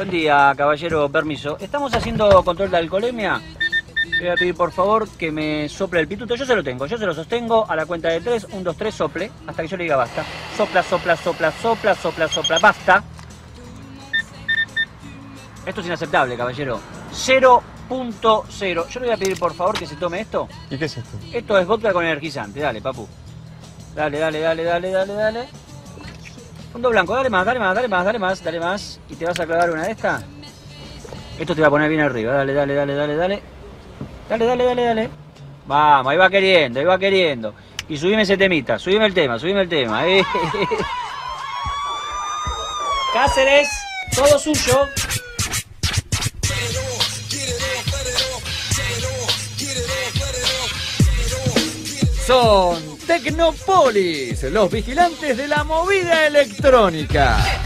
Buen día, caballero, permiso. Estamos haciendo control de alcoholemia. Voy a pedir, por favor, que me sople el pituto. Yo se lo tengo, yo se lo sostengo a la cuenta de 3. 1, 2, 3, sople. Hasta que yo le diga basta. Sopla, sopla, sopla, sopla, sopla, sopla. Basta. Esto es inaceptable, caballero. 0.0. Yo le voy a pedir, por favor, que se tome esto. ¿Y qué es esto? Esto es vodka con energizante. Dale, papu. Dale, dale, dale, dale, dale, dale. Fondo blanco, dale más, dale más, dale más, dale más, dale más. ¿Y te vas a clavar una de estas? Esto te va a poner bien arriba. Dale, dale, dale, dale, dale. Dale, dale, dale, dale. Vamos, ahí va queriendo, ahí va queriendo. Y subime ese temita, subime el tema, subime el tema. Cáceres, todo suyo. Son Tecnopolis, los vigilantes de la movida electrónica.